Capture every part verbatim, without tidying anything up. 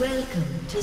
Welcome to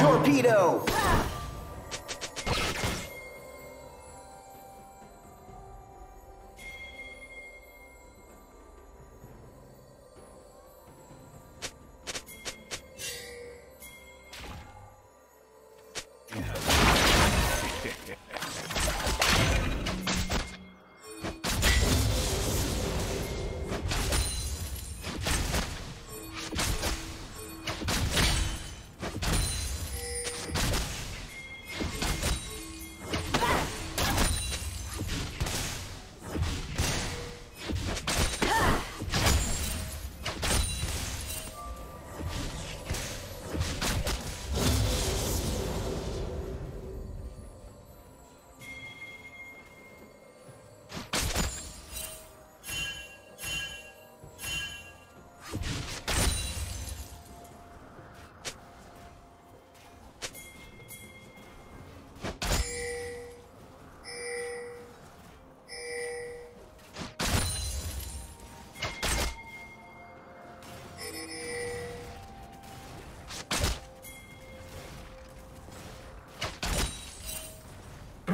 Torpedo!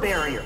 Barrier.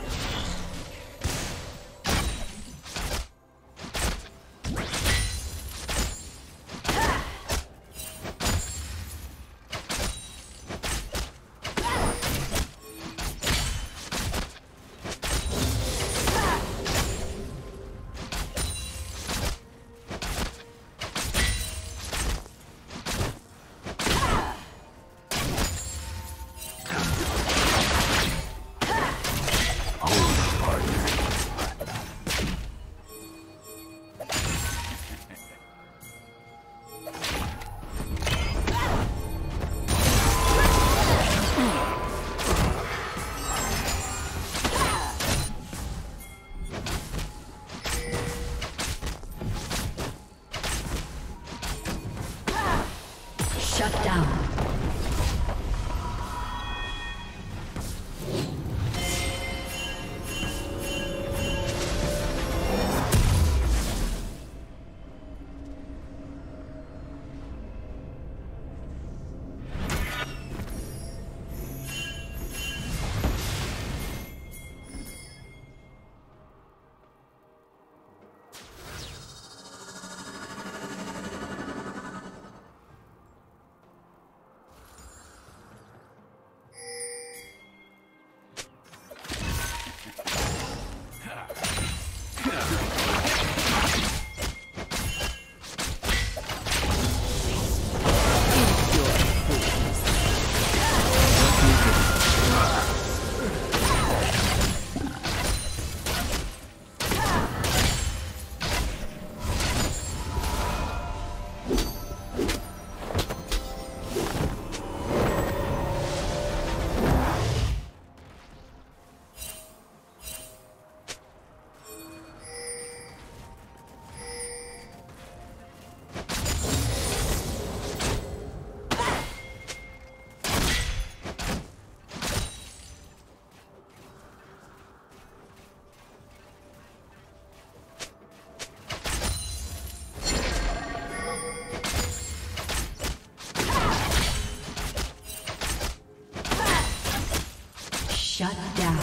Shut down.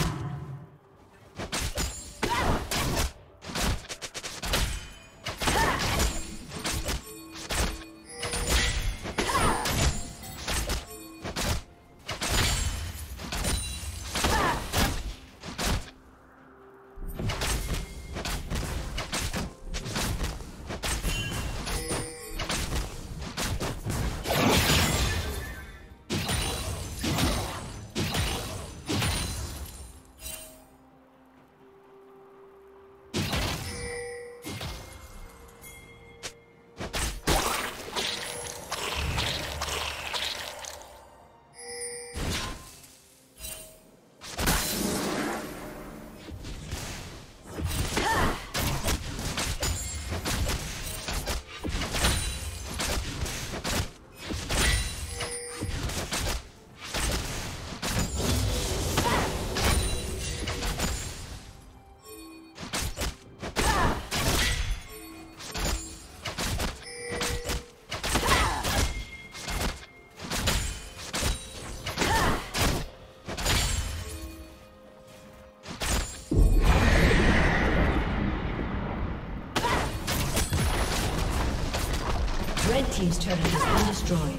Red team's turret has been destroyed.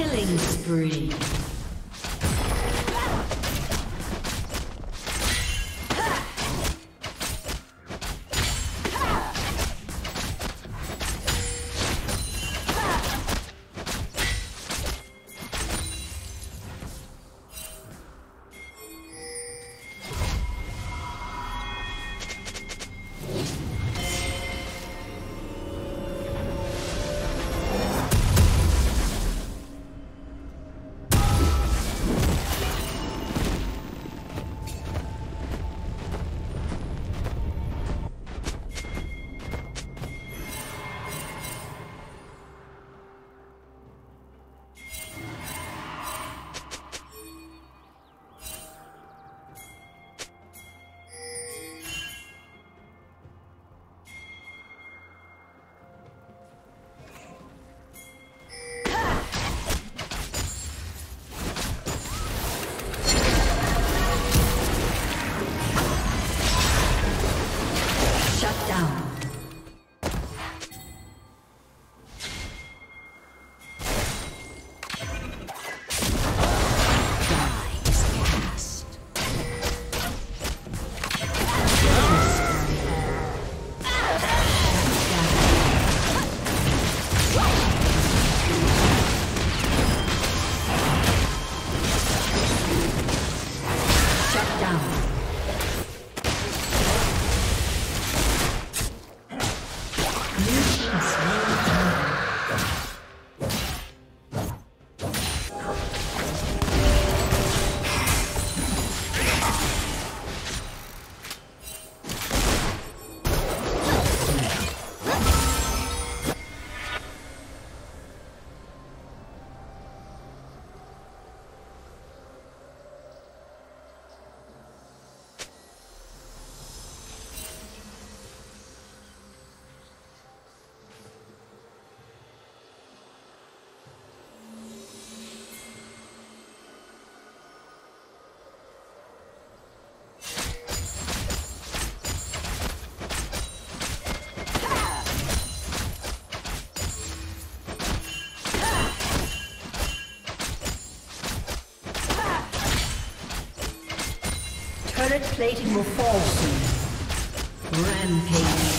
Killing spree. Turret plating will fall soon. Rampage.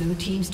Blue team's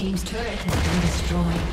team's turret has been destroyed.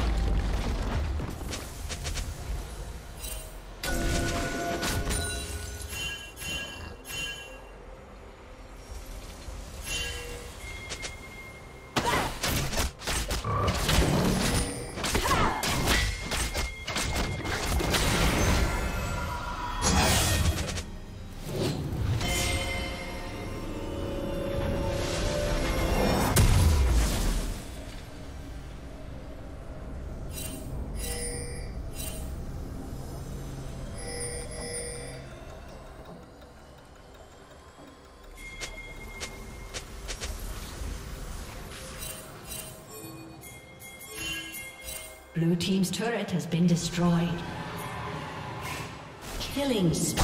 Blue team's turret has been destroyed. Killing spree.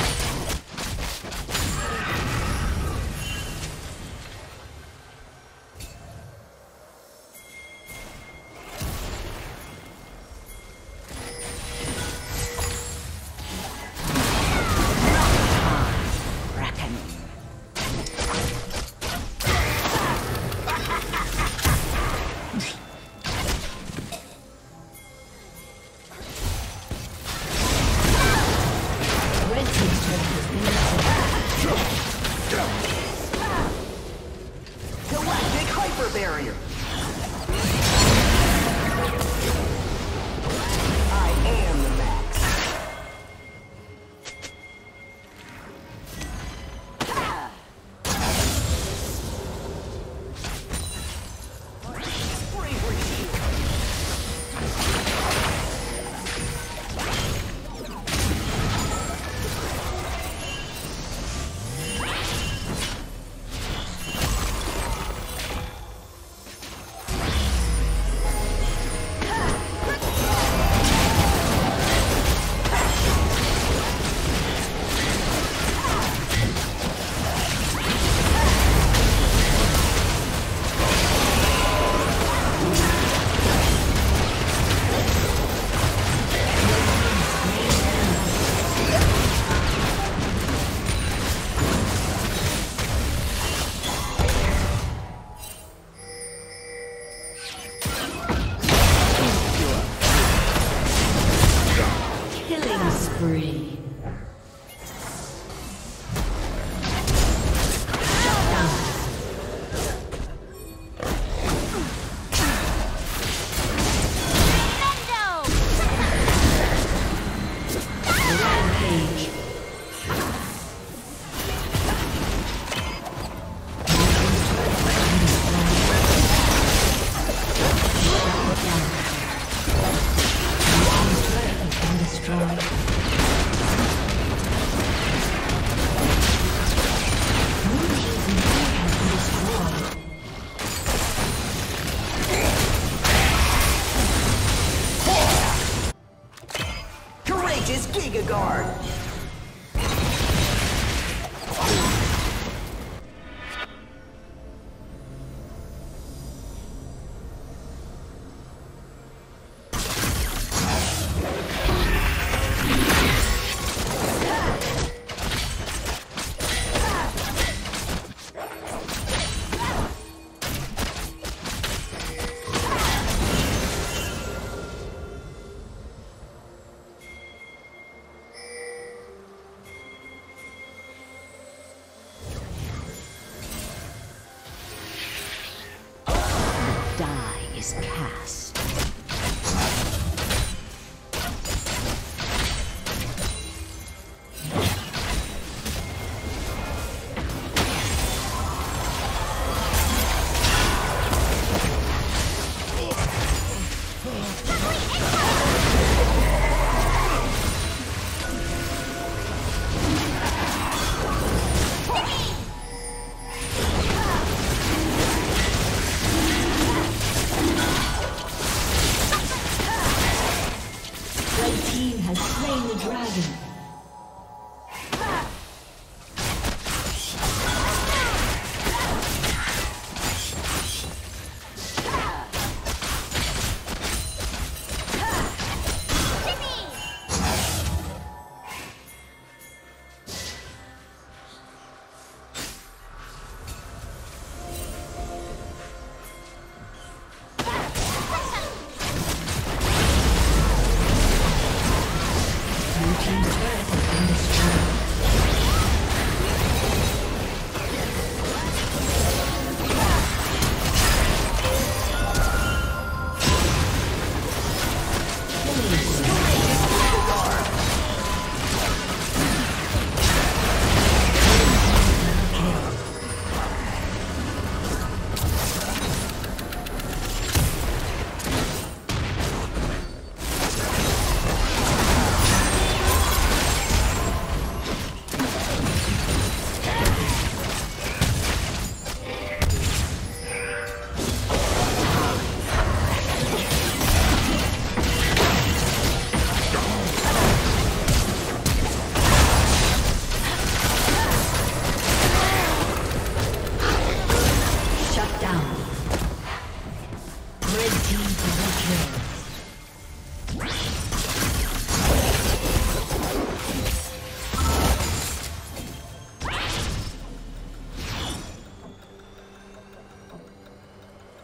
Thank you. Giga Guard.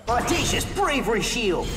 Audacious bravery shield!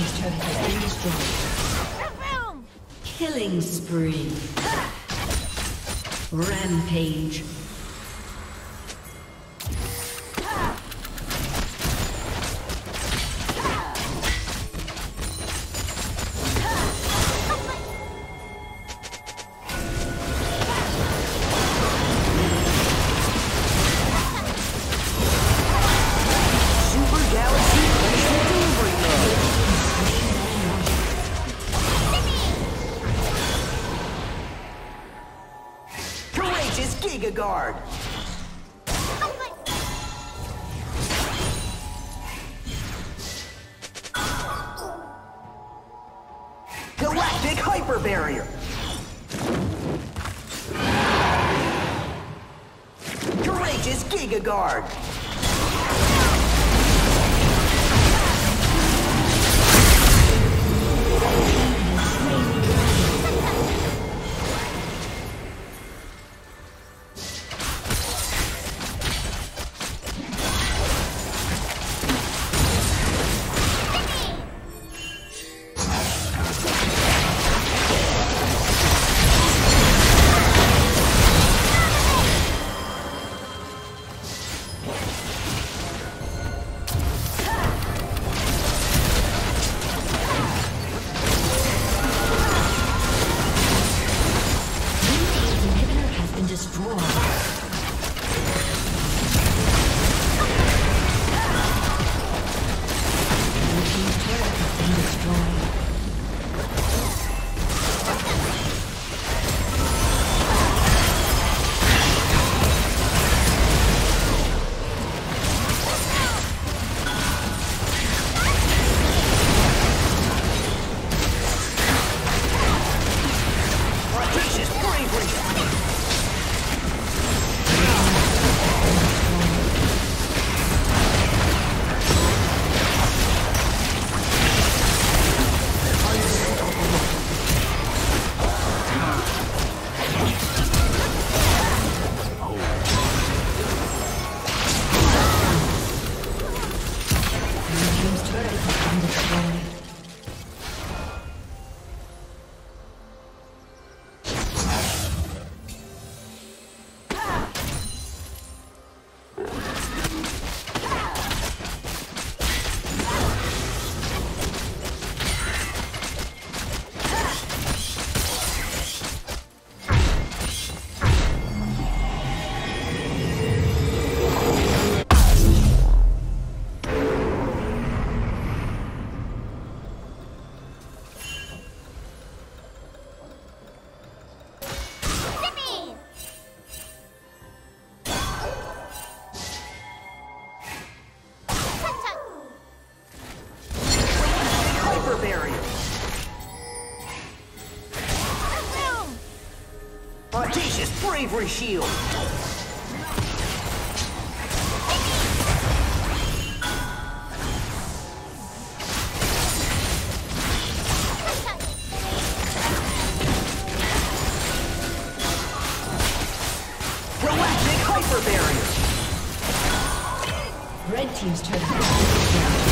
team's turret has been destroyed. Killing spree. Rampage. Guard. Galactic hyper barrier. Courageous Giga Guard. Audacious bravery shield. Galactic hyper barrier. Red team's turn.